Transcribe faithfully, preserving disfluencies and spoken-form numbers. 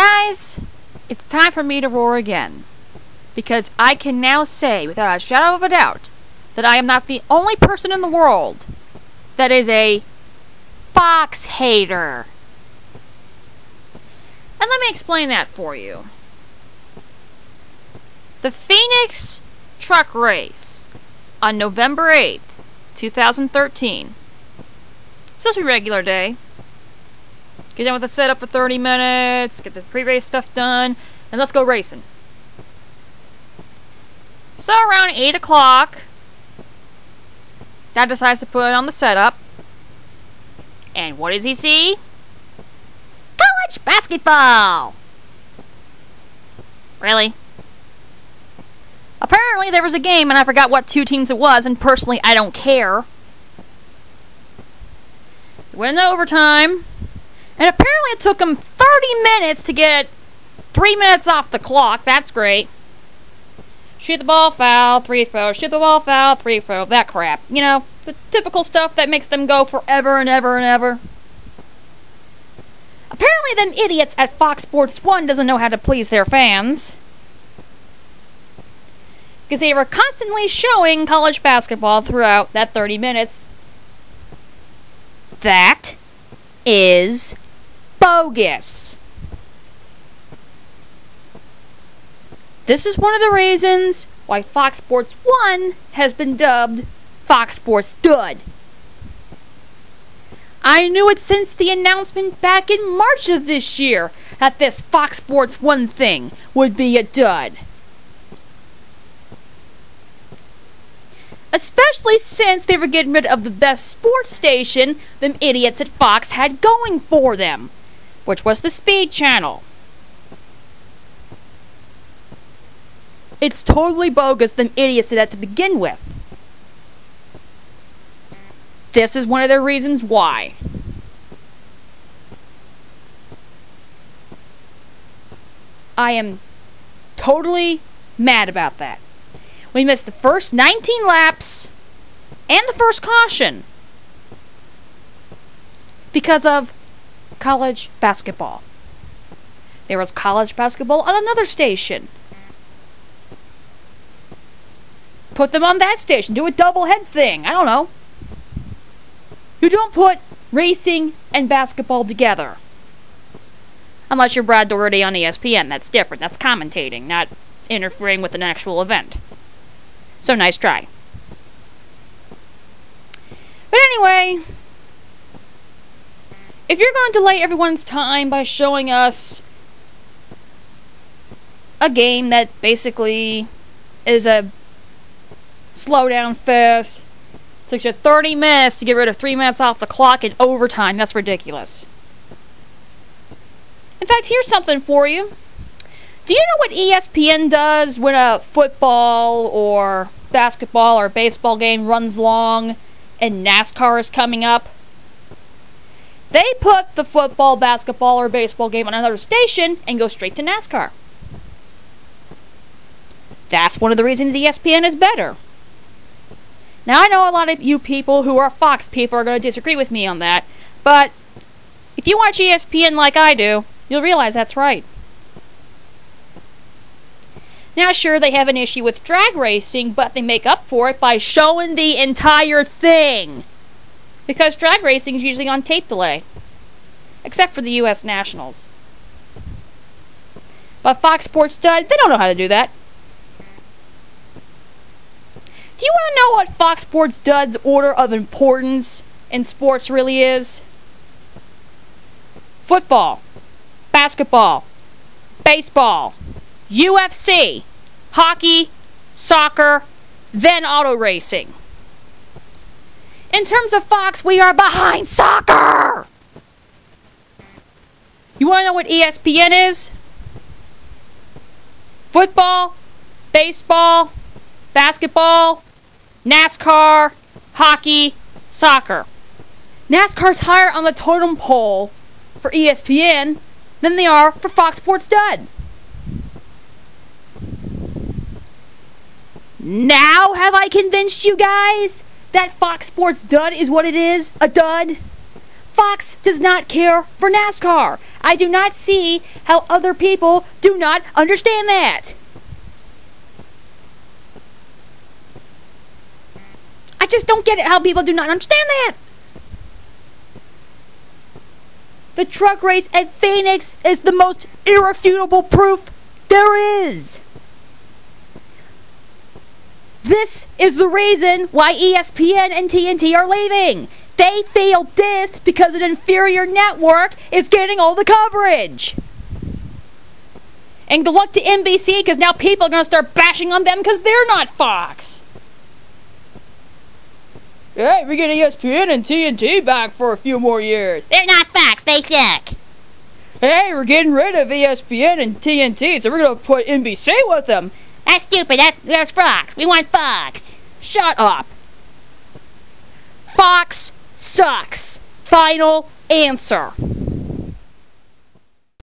Guys, it's time for me to roar again, because I can now say, without a shadow of a doubt, that I am not the only person in the world that is a Fox hater. And let me explain that for you. The Phoenix truck race on November eighth, two thousand thirteen. It's supposed to be regular day. Get done with the setup for thirty minutes, get the pre-race stuff done, and let's go racing. So around eight o'clock, Dad decides to put on the setup. And what does he see? College basketball! Really? Apparently there was a game and I forgot what two teams it was, and personally I don't care. It went into overtime, and apparently it took them thirty minutes to get three minutes off the clock. That's great. Shoot the ball, foul, three throw, shoot the ball, foul, three throw, that crap. You know, the typical stuff that makes them go forever and ever and ever. Apparently them idiots at Fox Sports one doesn't know how to please their fans, because they were constantly showing college basketball throughout that thirty minutes. That is bogus. This is one of the reasons why Fox Sports one has been dubbed Fox Sports D U D. I knew it since the announcement back in March of this year that this Fox Sports one thing would be a dud. Especially since they were getting rid of the best sports station them idiots at Fox had going for them, which was the Speed Channel. It's totally bogus them idiots did that to begin with. This is one of the reasons why. I am totally mad about that. We missed the first nineteen laps and the first caution because of college basketball. There was college basketball on another station. Put them on that station. Do a double head thing. I don't know. You don't put racing and basketball together. Unless you're Brad Doherty on E S P N. That's different. That's commentating, not interfering with an actual event. So nice try. But anyway, if you're going to delay everyone's time by showing us a game that basically is a slowdown fest, takes you thirty minutes to get rid of three minutes off the clock in overtime, that's ridiculous. In fact, here's something for you. Do you know what E S P N does when a football or basketball or baseball game runs long and NASCAR is coming up? They put the football, basketball, or baseball game on another station and go straight to NASCAR. That's one of the reasons E S P N is better. Now, I know a lot of you people who are Fox people are going to disagree with me on that, but if you watch E S P N like I do, you'll realize that's right. Now, sure, they have an issue with drag racing, but they make up for it by showing the entire thing, because drag racing is usually on tape delay, except for the U S Nationals. But Fox Sports D U D, they don't know how to do that. Do you want to know what Fox Sports D U D's order of importance in sports really is? Football, basketball, baseball, U F C, hockey, soccer, then auto racing. In terms of Fox, we are behind soccer! You want to know what E S P N is? Football, baseball, basketball, NASCAR, hockey, soccer. NASCAR's higher on the totem pole for E S P N than they are for Fox Sports D U D. Now have I convinced you guys that Fox Sports D U D is what it is, a dud? Fox does not care for NASCAR. I do not see how other people do not understand that. I just don't get it how people do not understand that. The truck race at Phoenix is the most irrefutable proof there is. This is the reason why E S P N and T N T are leaving. They failed this because an inferior network is getting all the coverage. And good luck to N B C, because now people are going to start bashing on them because they're not Fox. Hey, we get E S P N and T N T back for a few more years. They're not Fox, they suck. Hey, we're getting rid of E S P N and T N T, so we're going to put N B C with them. That's stupid. That's, that's Fox. We want Fox. Shut up. Fox sucks. Final answer.